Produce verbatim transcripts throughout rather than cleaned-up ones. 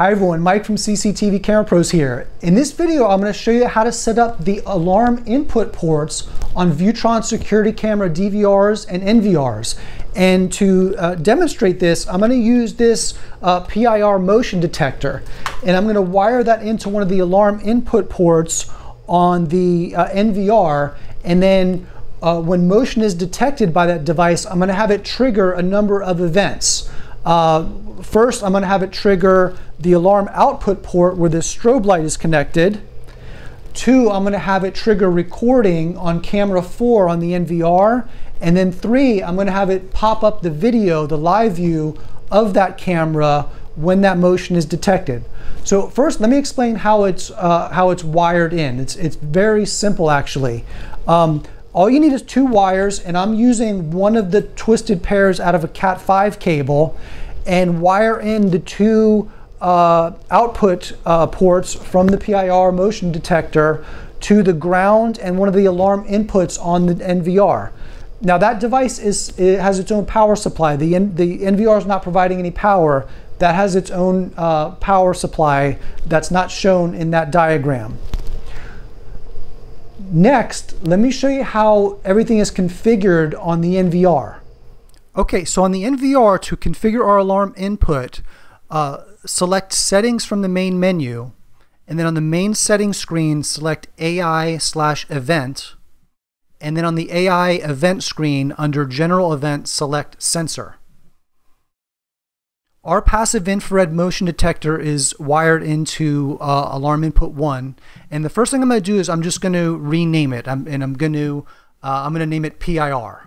Hi everyone, Mike from C C T V Camera Pros here. In this video, I'm going to show you how to set up the alarm input ports on Viewtron security camera D V Rs and N V Rs. And to uh, demonstrate this, I'm going to use this uh, P I R motion detector, and I'm going to wire that into one of the alarm input ports on the uh, N V R, and then uh, when motion is detected by that device, I'm going to have it trigger a number of events. Uh, first, I'm going to have it trigger the alarm output port where this strobe light is connected. Two, I'm going to have it trigger recording on camera four on the N V R. And then three, I'm going to have it pop up the video, the live view of that camera when that motion is detected. So first, let me explain how it's, uh, how it's wired in. It's, it's very simple, actually. Um, All you need is two wires, and I'm using one of the twisted pairs out of a cat five cable, and wire in the two uh, output uh, ports from the P I R motion detector to the ground and one of the alarm inputs on the N V R. Now that device is it has its own power supply. The, the N V R is not providing any power. That has its own uh, power supply that's not shown in that diagram. Next, let me show you how everything is configured on the N V R. Okay, so on the N V R, to configure our alarm input, uh, select Settings from the main menu, and then on the main settings screen, select A I slash Event, and then on the A I Event screen, under General Event, select Sensor. Our passive infrared motion detector is wired into uh, alarm input one, and the first thing I'm going to do is I'm just going to rename it, I'm, and I'm going to uh, I'm going to name it P I R.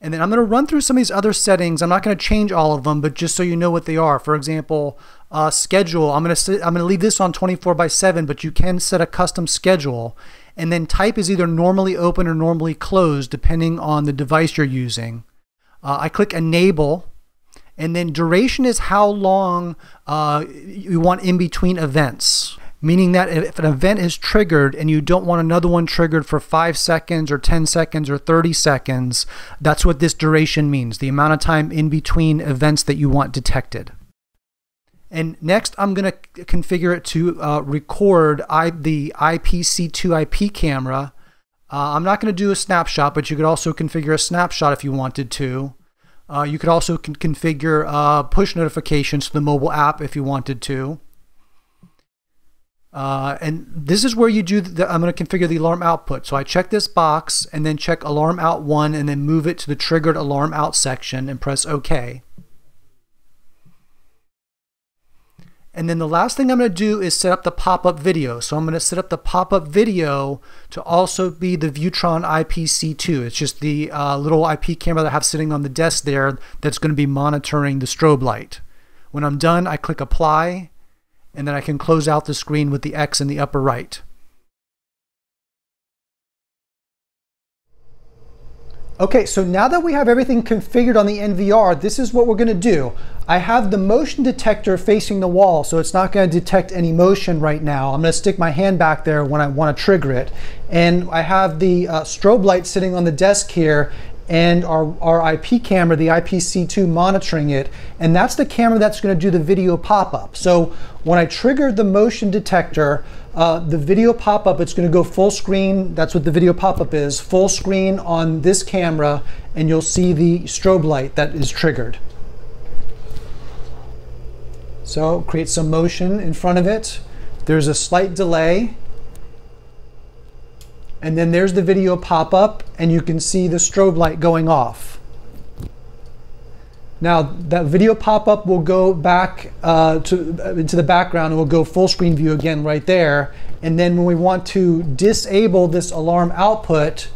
And then I'm going to run through some of these other settings. I'm not going to change all of them, but just so you know what they are. For example, uh, schedule. I'm going to I'm going to leave this on twenty-four by seven, but you can set a custom schedule. And then type is either normally open or normally closed, depending on the device you're using. Uh, I click enable, and then duration is how long uh, you want in between events. Meaning that if an event is triggered and you don't want another one triggered for five seconds or ten seconds or thirty seconds, that's what this duration means, the amount of time in between events that you want detected. And next, I'm going to configure it to uh, record I, the I P C two I P camera. Uh, I'm not going to do a snapshot, but you could also configure a snapshot if you wanted to. Uh, you could also con configure uh, push notifications to the mobile app if you wanted to. Uh, and this is where you do, the, I'm going to configure the alarm output. So I check this box and then check alarm out one and then move it to the triggered alarm out section and press OK. And then the last thing I'm going to do is set up the pop-up video. So I'm going to set up the pop-up video to also be the Viewtron I P C two. It's just the uh, little I P camera that I have sitting on the desk there that's going to be monitoring the strobe light. When I'm done, I click Apply, and then I can close out the screen with the X in the upper right. Okay, so now that we have everything configured on the N V R, this is what we're going to do. I have the motion detector facing the wall, so it's not going to detect any motion right now. I'm going to stick my hand back there when I want to trigger it. And I have the uh, strobe light sitting on the desk here, and our, our I P camera, the I P C two, monitoring it. And that's the camera that's going to do the video pop-up. So when I trigger the motion detector, uh, the video pop-up, it's going to go full screen. That's what the video pop-up is, full screen on this camera, and you'll see the strobe light that is triggered. So create some motion in front of it. There's a slight delay. And then there's the video pop up, and you can see the strobe light going off. Now that video pop up will go back uh, to, uh, into the background, and will go full screen view again right there. And then when we want to disable this alarm output,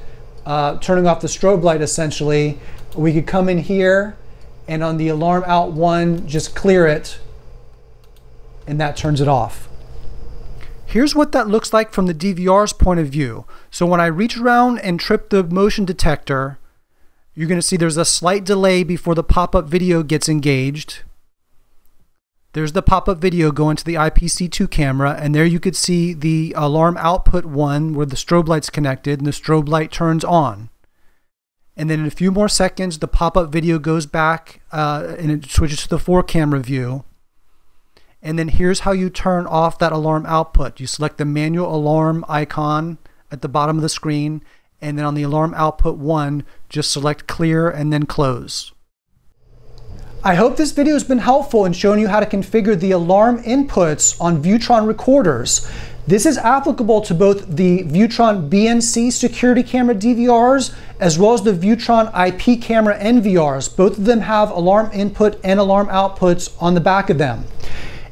uh, turning off the strobe light essentially, we could come in here and on the alarm out one, just clear it, and that turns it off. Here's what that looks like from the D V R's point of view. So when I reach around and trip the motion detector, you're going to see there's a slight delay before the pop-up video gets engaged. There's the pop-up video going to the I P C two camera, and there you could see the alarm output one where the strobe light's connected, and the strobe light turns on. And then in a few more seconds, the pop-up video goes back uh, and it switches to the four camera view. And then here's how you turn off that alarm output. You select the manual alarm icon at the bottom of the screen, and then on the alarm output one, just select clear and then close. I hope this video has been helpful in showing you how to configure the alarm inputs on Viewtron recorders. This is applicable to both the Viewtron B N C security camera D V Rs as well as the Viewtron I P camera N V Rs. Both of them have alarm input and alarm outputs on the back of them.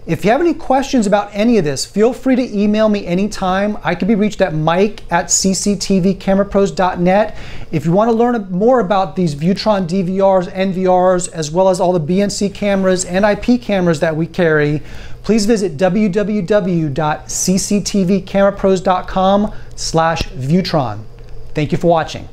If you have any questions about any of this, feel free to email me anytime. I can be reached at mike at C C T V camera pros dot net. If you want to learn more about these Viewtron D V Rs, N V Rs, as well as all the B N C cameras and I P cameras that we carry, please visit w w w dot C C T V camera pros dot com slash Viewtron. Thank you for watching.